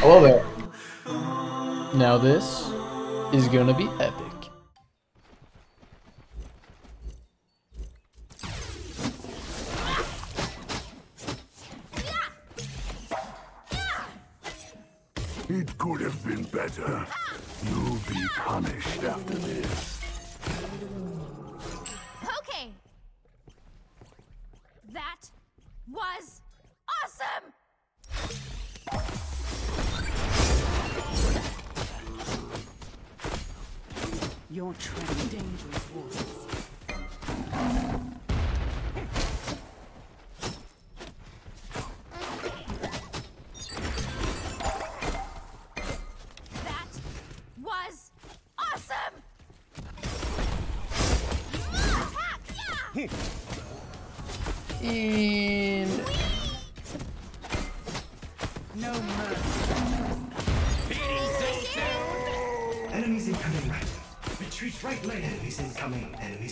Hello there. Now this is gonna be epic. It could have been better. You'll be punished after this. Okay. That was awesome. You're treading dangerous waters.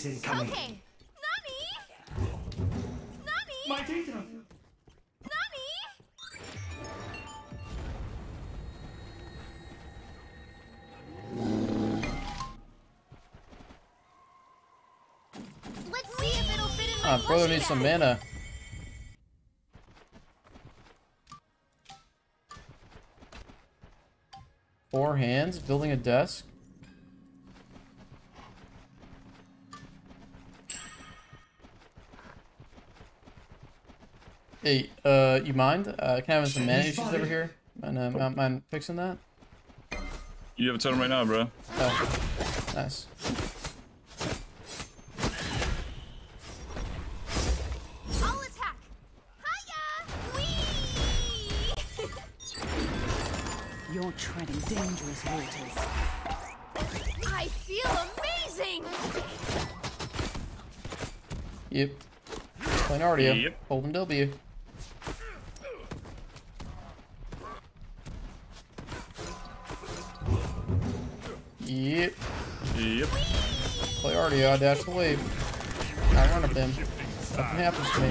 Incoming. Okay. Nani? Nani? My data. Nani? Let's see if it'll fit in my brother needs some mana. Four hands, building a desk. Hey, you mind? Can I have some mana issues over here? Mind fixing that? You have a totem right now, bro. Oh, nice. I'll attack. Hiya! Wee! You're treading dangerous waters. I feel amazing. Yep. Playing Artio. Yep. Holding W. Yep. Yep. Play Artio, I dash the wave. I run up him. Nothing happens to me.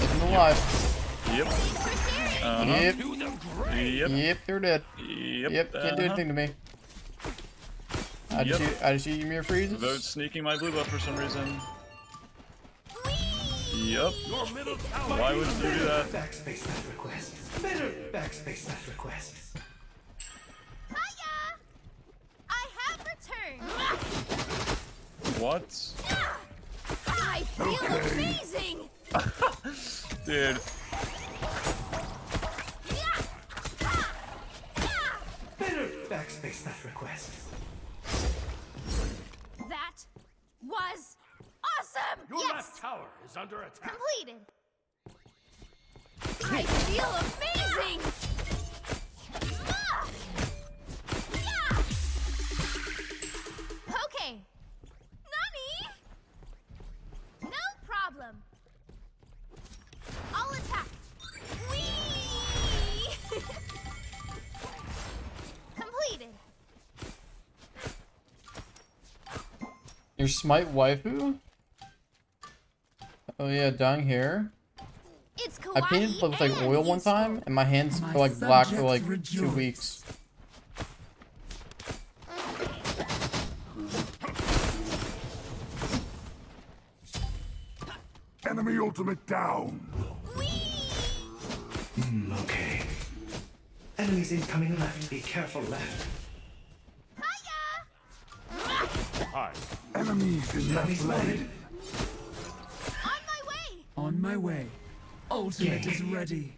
Keep him alive. Yep. Yep. Yep, they're dead. Yep. Can't do anything to me. I just eat Ymir freezes. Vote sneaking my blue buff for some reason. Yep. Why would you do that? Backspace that request. Better backspace that request. What? I feel amazing. Dude. Better backspace that request. That was awesome. Your left tower is under attack. Completed. I feel amazing. Okay. I'll attack. Whee! Completed. Your smite waifu? Oh yeah, down here. It's kawaii. I painted with like oil one time, and my hands were like black for like 2 weeks. Enemy ultimate down. Okay. Enemies incoming left. Be careful left. Hiya! Hi. Enemies in left lane. On my way. On my way. Ultimate is ready.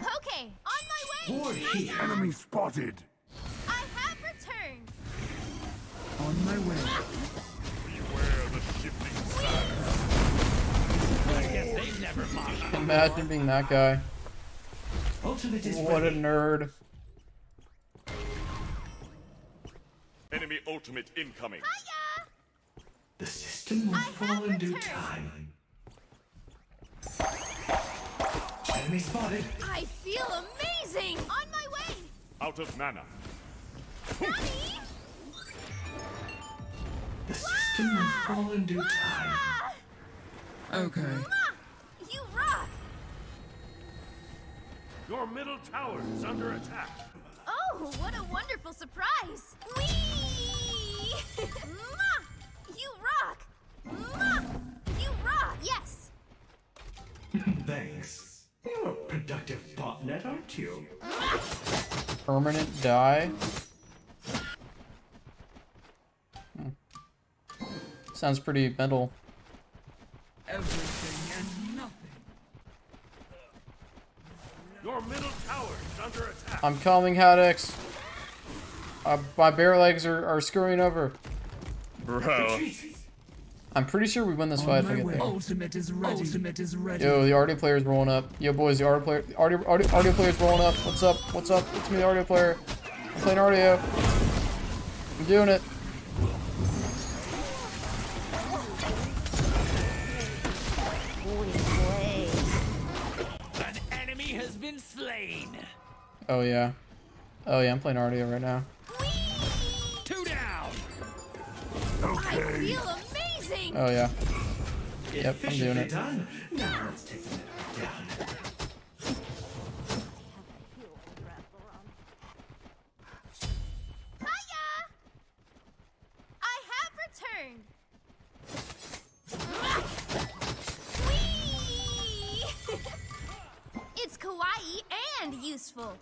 Okay. On my way. War here. Enemy spotted. I have returned. On my way. Imagine being that guy. What a nerd. Enemy ultimate incoming. Hiya! The system will fall in due time. Enemy spotted. I feel amazing. On my way. Out of mana. Nani? The system will fall in due time. Okay. You rock. Your middle tower is under attack. Oh, what a wonderful surprise! Whee! Ma! You rock! Ma! You rock! Yes! Thanks. You're a productive botnet, aren't you? Permanent die? Hmm. Sounds pretty metal. Everything and nothing. Your middle tower is under attack. I'm calming Haddix. My bare legs are screwing over. Bro. I'm pretty sure we win this fight if I get there. Ultimate is ready. Ultimate is ready. Yo, the Artio player's rolling up. Yo, boys, the Artio player's rolling up. What's up? What's up? It's me, the Artio player. I'm playing Artio. I'm doing it. Oh yeah. Oh yeah, I'm playing Artio right now. Whee! Two down. Okay. I feel amazing. Oh yeah. Yep, I'm doing it. Done. Now let's take it down. Hiya! I have returned. Whee! It's kawaii and useful.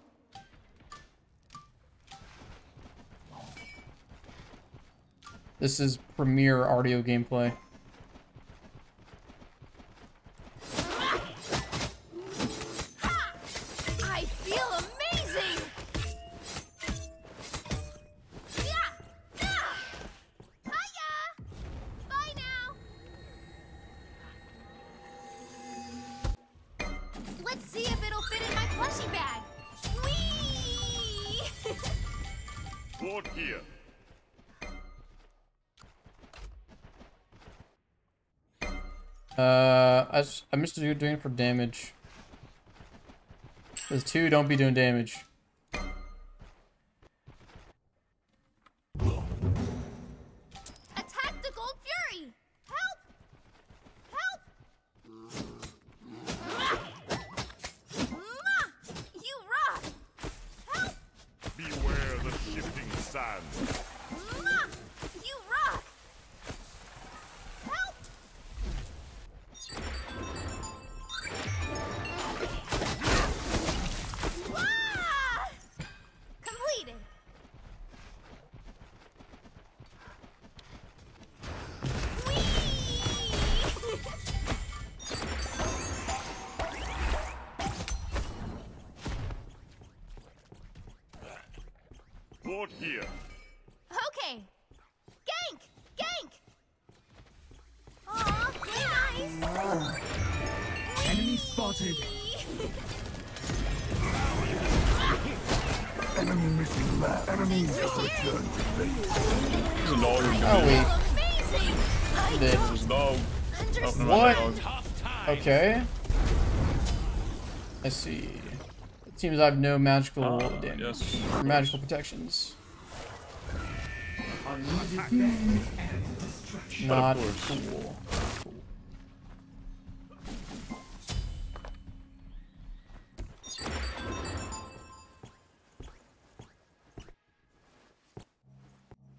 This is premier Artio gameplay. I feel amazing. Hiya! Bye now. Let's see if it'll fit in my plushie bag. Whee! Board here. I missed you doing it for damage. There's two, don't be doing damage. Attack the gold fury! Help! Help! You rock! Help! Beware the shifting sands. Here. Okay. Gank! Gank! Aw, nice! Enemy spotted. Enemy missing lab. Enemy return to base. Amazing! What? Okay. Let's see. It seems I have no magical damage. Yes. Or magical protections. Not cool.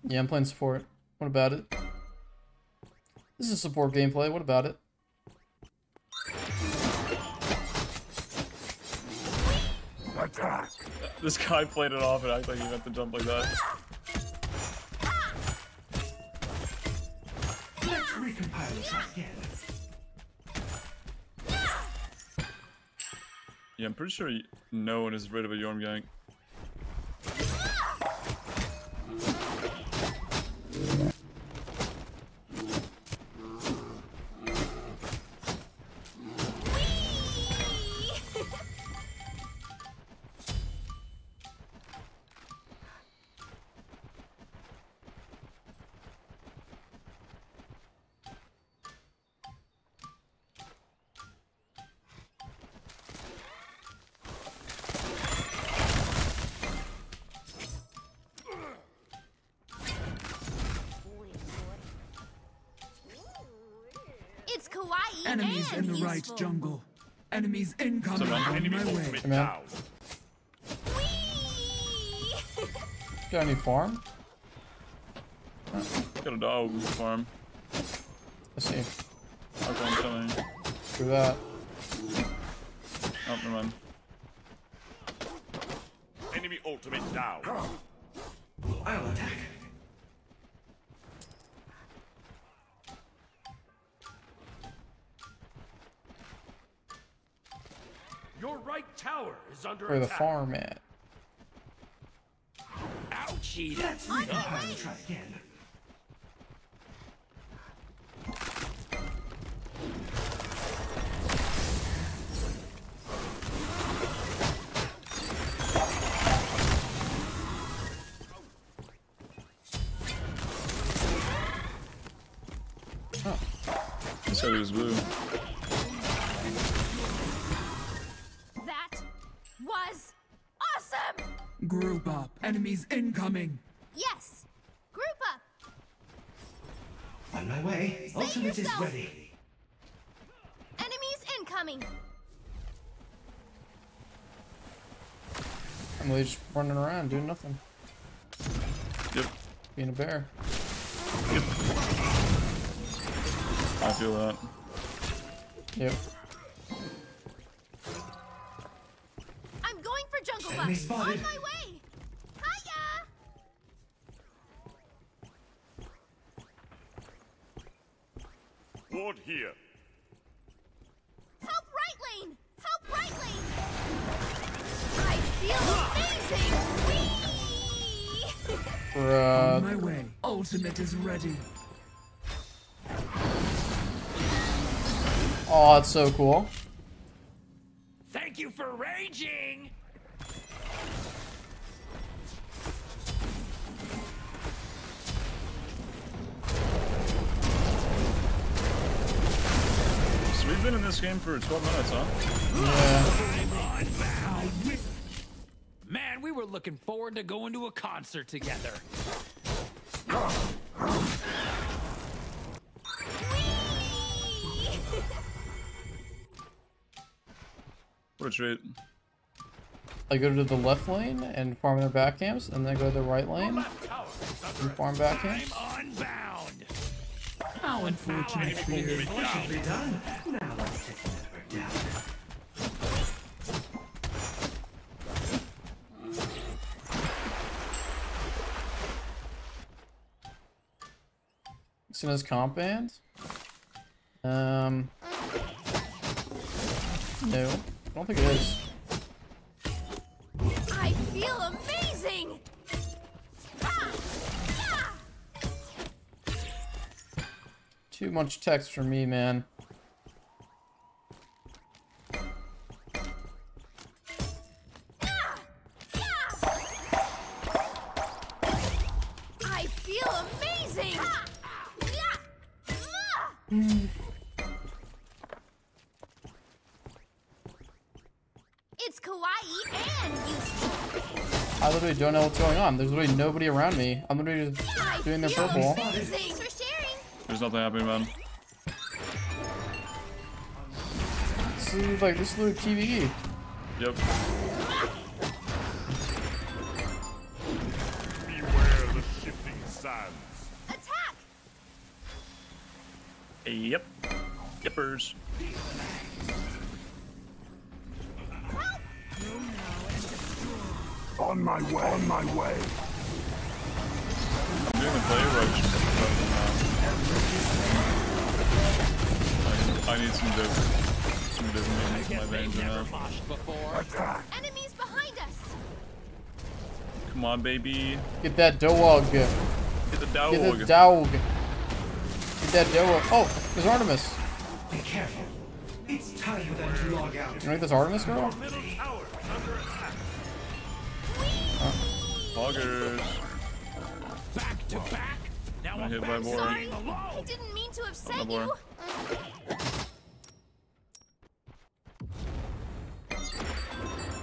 Yeah, I'm playing support. What about it? This is support gameplay. What about it? Attack. This guy played it off and acted like he meant to jump like that. Let's recompile this again. Yeah, I'm pretty sure no one is rid of a Yorm gang. Enemies in the right jungle. Enemies incoming. Hey, got any farm? Got a dog with a farm. Let's see. Okay, I'm coming. Through that. Oh, never mind. Enemy ultimate down. I'll attack. Your right tower is under attack. Where the farm at? Ouchie! That's not how to try again. So is blue. That was awesome. Group up. Enemies incoming. Yes. Group up. On my way. Save ultimate yourself. Is ready. Enemies incoming. I'm really just running around doing nothing. Yep. Being a bear. Yep. I feel that. Yep. I'm going for jungle buff. On my way. Hiya. Ward here. Help right lane. Help right lane. I feel amazing. Whee! Bruh. On my way. Ultimate is ready. Oh, it's so cool. Thank you for raging. So we've been in this game for 12 minutes, huh? Yeah. Man, we were looking forward to going to a concert together. What a treat. I go to the left lane and farm their back camps, and then go to the right lane and farm back camps. How unfortunate for you. What should be done? Now let's take the river down. Seen his comp band? No. I don't think it is. I feel amazing. Ha! Ha! Too much text for me, man. I feel amazing. Ha! I literally don't know what's going on. There's literally nobody around me. I'm literally just doing their purple. Thanks for sharing. There's nothing happening, man. This is like this little TVE. Yep. Beware the shifting sands. Attack. Yep. Yippers. On my way, on my way. I'm doing a play rush. I need some different in my veins now. Attack! Enemies behind us! Come on, baby. Get that dog. Get the dog. Get the dog. Get that dog. Oh, there's Artemis. Be careful. It's time for them to log out. You know this Artemis girl? Hoggers. Back to back. Now I'm hit by more. I didn't mean to upset you.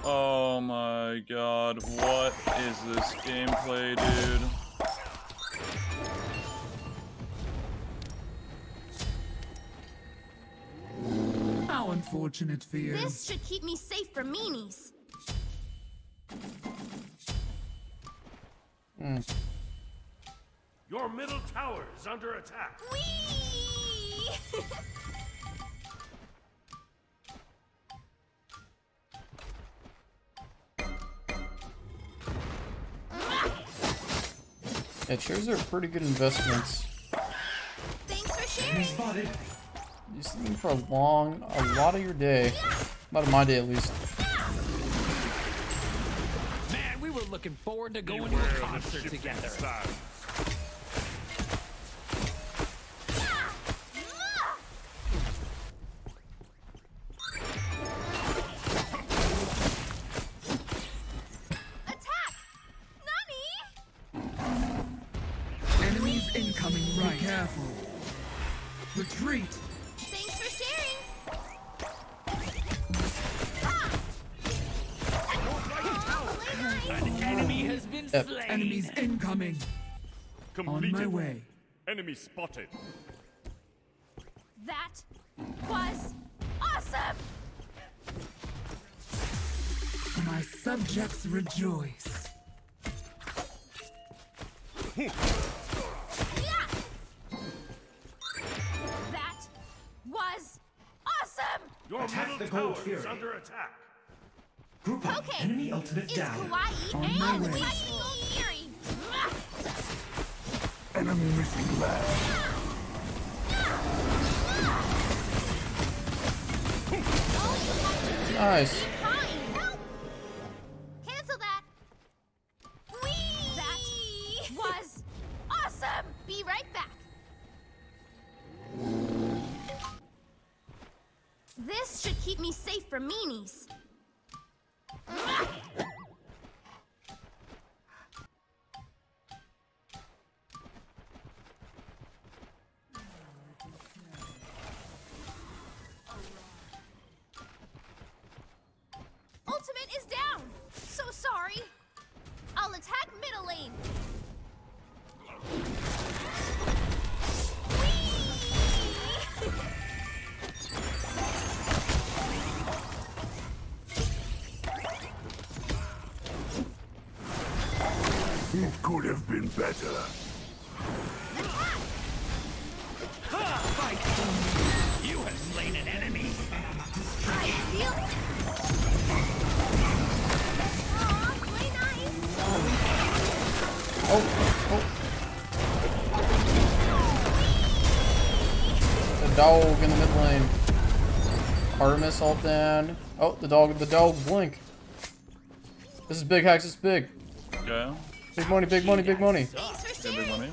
Oh my god, what is this gameplay, dude? How Unfortunate for you. This should keep me safe from meanies. Your middle tower is under attack. Whee! Yeah, chairs are pretty good investments. Thanks for sharing. You're sitting for a lot of your day. A lot of my day, at least. Man, we were looking forward to going to a concert together. Completed. On my way. Enemy spotted. That was awesome. My subjects rejoice. That was awesome. Your middle tower is under attack. Group up. Okay. Enemy ultimate down. On my way. Enemy missing left. Nice. Cancel that. Whee! That was awesome. Be right back. This should keep me safe from meanies. Dog in the mid lane. Artemis all down. Oh, the dog blink. This is big, Hax. It's big. Yeah. Big money, big money, big money. Yeah, big money.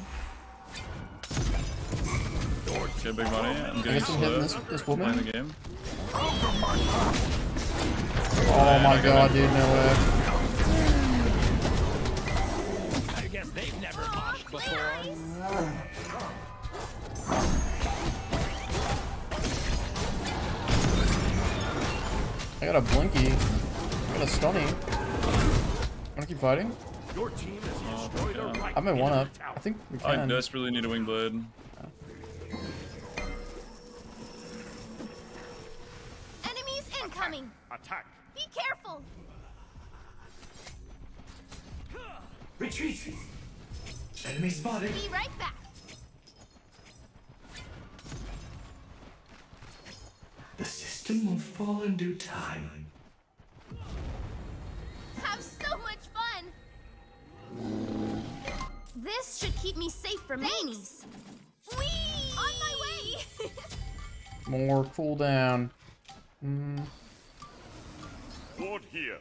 Yeah, big money. I'm getting slow. This woman. Playing the game. Oh my god, dude, no way. I guess they've never watched before. I got a blinky. I got a stunny. Wanna keep fighting? Your team has destroyed a right. I'm at 1-up. I think we can. I desperately need a Wingblade. Yeah. Enemies incoming! Attack! Be careful! Retreat! Enemy spotted! Be right back! The system will fall in due time. Have so much fun! This should keep me safe from meanies. Whee! On my way! More cooldown. Board here. I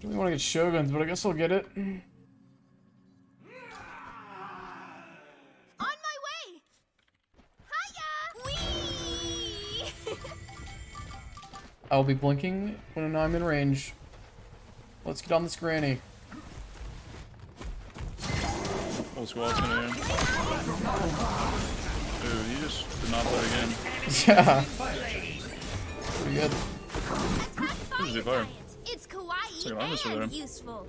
don't really want to get Shoguns, but I guess I'll get it. On my way! Hiya! Whee! I'll be blinking when I'm in range. Let's get on this granny. Oh, squad's in here. Dude, you just did not play again. Yeah. Pretty good. This is fire. It's kawaii and useful.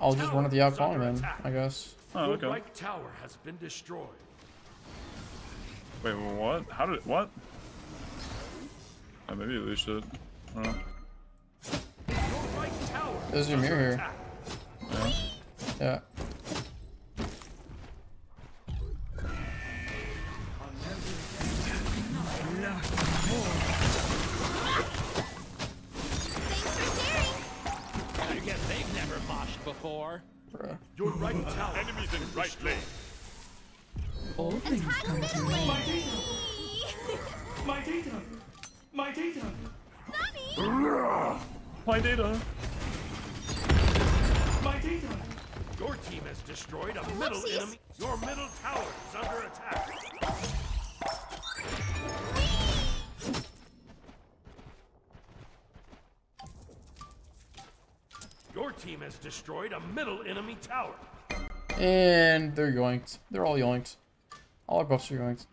I'll just run at the outcall then, I guess. Oh, okay. Your right tower has been destroyed. Wait, what? How did it? What? Oh, maybe we should. I don't know. There's your mirror here. Yeah. Before. Your right tower. Enemies in right lane. All things come to me. My data. My data. My data. My data. My data. Your team has destroyed a middle enemy. Your middle tower is under attack. Your team has destroyed a middle enemy tower. And they're yoinked. They're all yoinked. All our buffs are yoinked.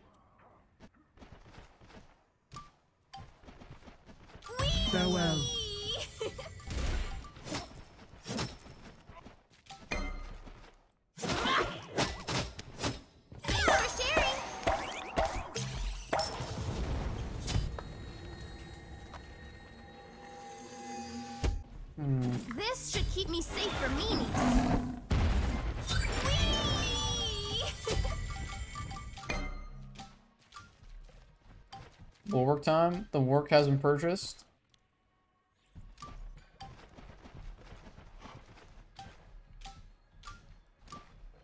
Farewell. This should keep me safe from meanies. Bulwark time. The work has been purchased.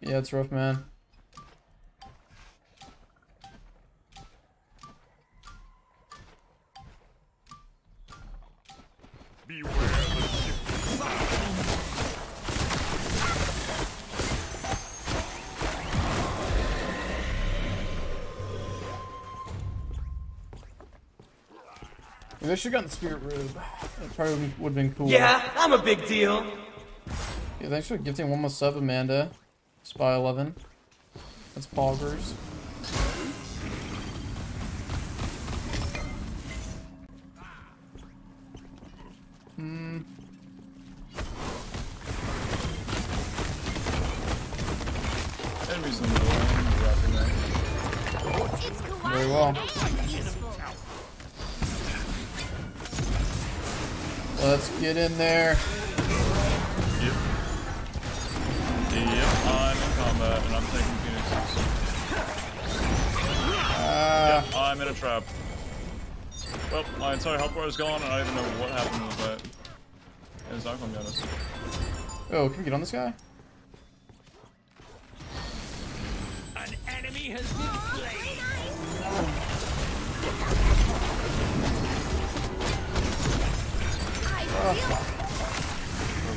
Yeah, it's rough, man. I should have gotten Spirit Rube. That probably would have been cool. Yeah, I'm a big deal. Yeah, thanks for gifting one more sub, Amanda. Spy 11. That's poggers. Hmm. Enemies in the door. Very well. Let's get in there. Yep. Yep, I'm in combat and I'm taking Phoenix. Yep, I'm in a trap. Well, my entire health bar is gone and I don't even know what happened with that. It's not gonna be honest. Oh, can we get on this guy? An enemy has been slain.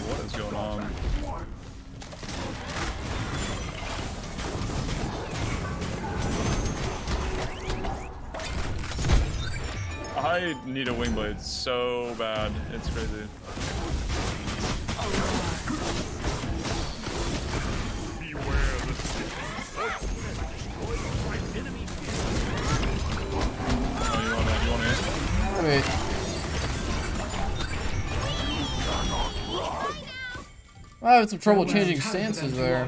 What is going on? I need a Wingblade so bad. It's crazy. Beware the enemy. Oh, you want it? You want it? Wait. I had some trouble changing stances there.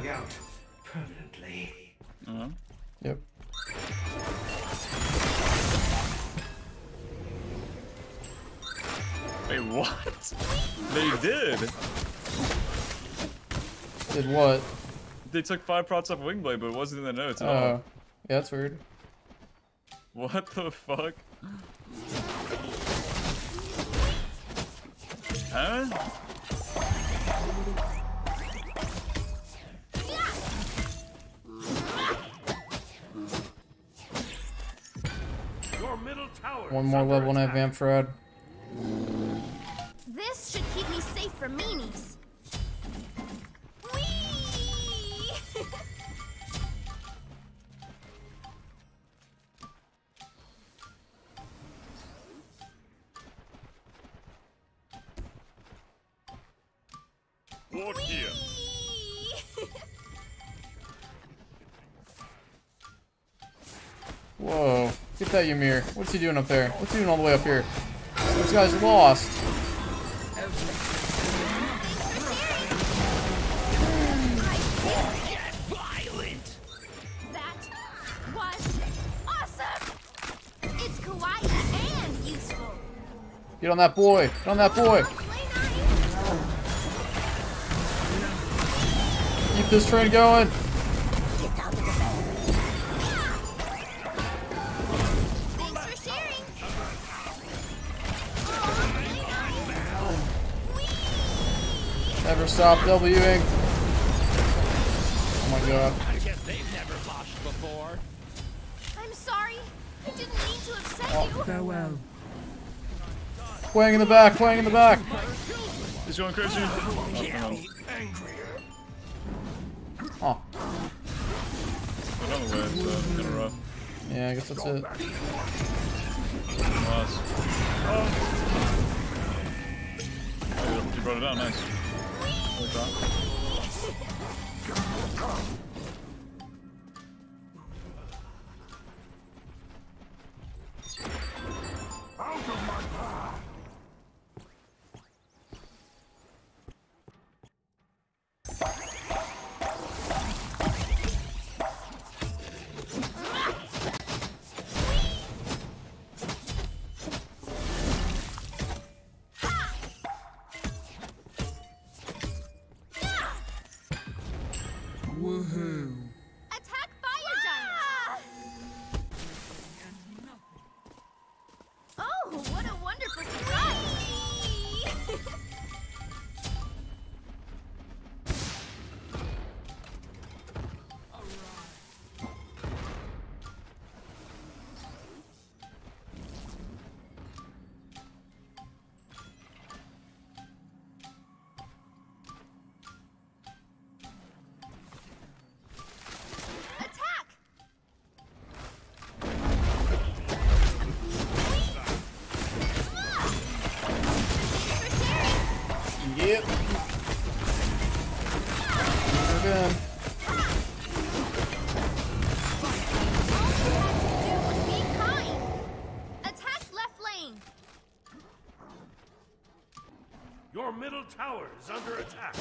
Permanently. Yep. Wait, what? They did. Did what? They took 5 prots off Wingblade, but it wasn't in the notes at all. Yeah, that's weird. What the fuck? Huh? One more level and I have Amphrod. This should keep me safe from meanies. Whee! Ward here. Whoa. Get that Ymir. What's he doing up there? What's he doing all the way up here? This guy's lost. Violent. That was awesome. It's kawaii and useful. Get on that boy! Get on that boy! Keep this train going! Never stop W-ing. Oh my god. I guess they've never lost before. I'm sorry. I didn't mean to upset you. Farewell. Quang in the back, Quang in the back. He's going crazy. Oh. Yeah, I guess that's it. Oh, you brought it down, nice. Under attack.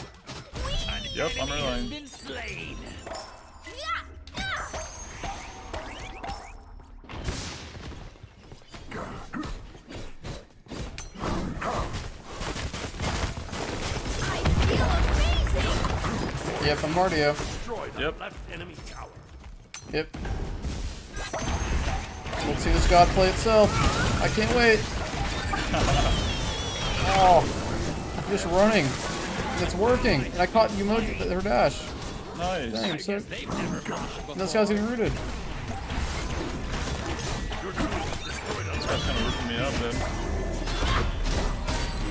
Yep, I'm relying. Been slain. Yep, I'm Artio. Yep. Left enemy tower. Yep. Let's see this god play itself. I can't wait. Oh. Just running. It's working. And I caught you her dash. Nice. Dang, I'm sick. And this guy's getting rooted. This guy's kind of rooting me up,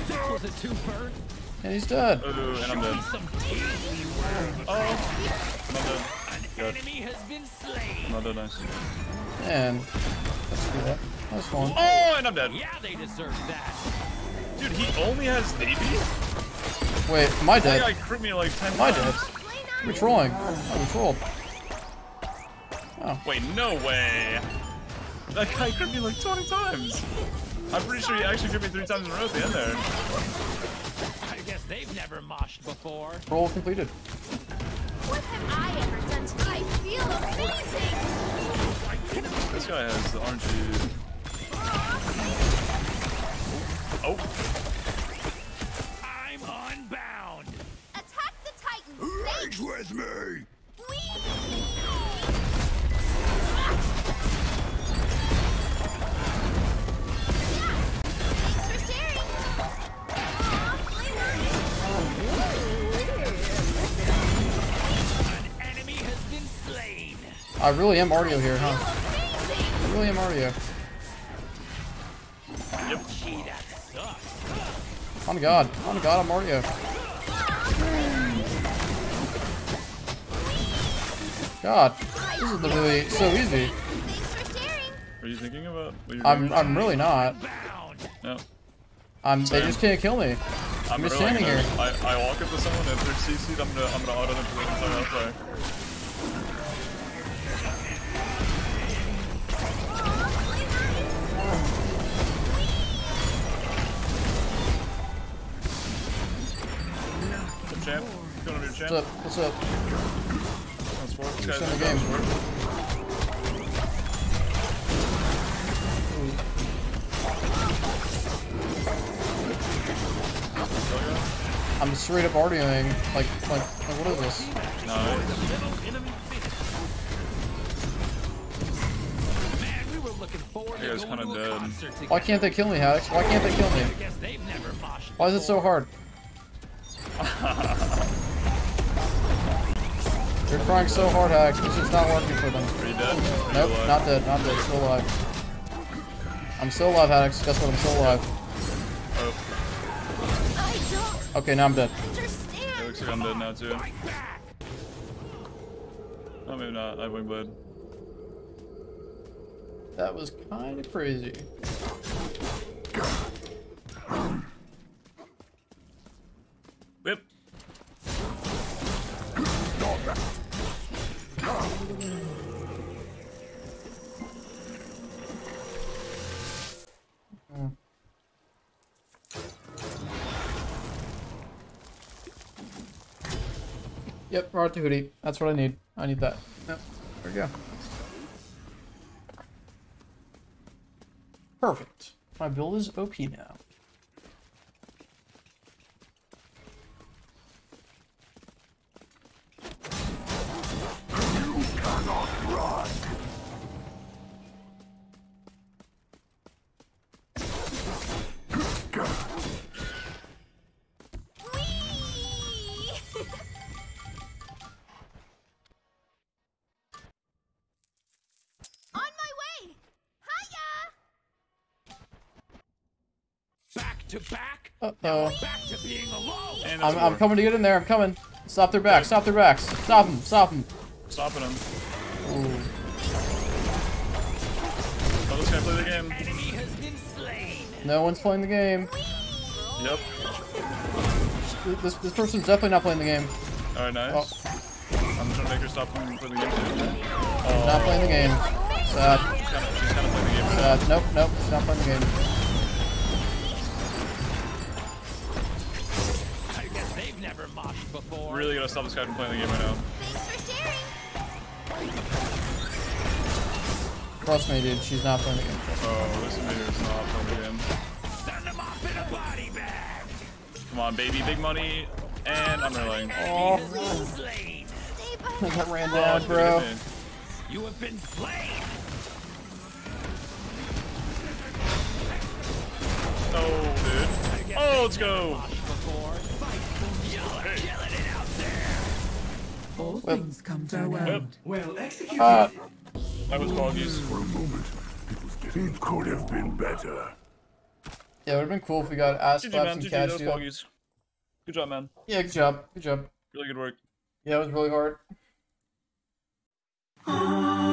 then. Was it too burnt? And he's dead. Oh, and I'm dead. Oh. I'm not dead. An enemy has been slain. I'm not dead, nice. And let's do that. Nice one. Oh, and I'm dead. Yeah, they deserve that. Dude, he only has AP? Wait, am I dead? That guy crit me like 10 times. Am I dead? We're trolling. Oh, we trolled. Oh. Wait, no way. That guy crit me like 20 times. I'm pretty sure he actually crit me 3 times in a row at the end there. I guess they've never moshed before. Roll completed. What have I ever done to you? I feel amazing. This guy has the RNG. Oh. I'm unbound. Attack the Titan. Rage with me. An enemy has been slain. I really am Artio here, huh? I really am Artio. Oh my god, I'm Artio. God, this is literally so easy. What are you thinking about? I'm really not. No. They just can't kill me. I'm just standing here. I walk up to someone and if they're CC'd, I'm gonna auto them to the entire outfire. Champ. What's up? What's up? What's in the game? I'm straight up Artioing. Like, what is this? No. Artio's kind of dead. Why can't they kill me, Haddix? Why can't they kill me? Why is it so hard? They're trying so hard, Haddix, which is not working for them. Are you dead? Nope, not dead, not dead. Still alive. I'm still alive, Haddix. Guess what? I'm still alive. Oh. Okay, now I'm dead. It looks like I'm dead now, too. Oh, maybe not. I have Wingblade. That was kind of crazy. Whip. Yep, we're out to Hootie. That's what I need. I need that. Yep. There we go. Perfect. My build is OP now. You cannot run. Uh-oh. I'm coming to get in there. I'm coming. Stop their backs. Stop their backs. Stop them. Stop them. Stopping them. Ooh. Oh, this guy play the game. Enemy has been slain. No one's playing the game. Yep. This person's definitely not playing the game. All right, nice. Oh. I'm trying to make her stop playing the game. Oh. Not playing the game. Sad. She's kind of playing the game. Sad. Nope. Nope. She's not playing the game. Really gotta stop this guy from playing the game right now. Trust me, dude. She's not playing the game. Oh, this meter is not playing the game. Send him off in a body bag. Come on, baby, big money, and I'm relaying. Oh, that ran down, bro. You have been slain. Oh, dude. Oh, let's go. All things come to an end. Well executed. I was apologies for a moment. It could have been better. Yeah, it would have been cool if we got ass slaps and cash deals. Good job, man. Yeah, good job. Good job. Really good work. Yeah, it was really hard.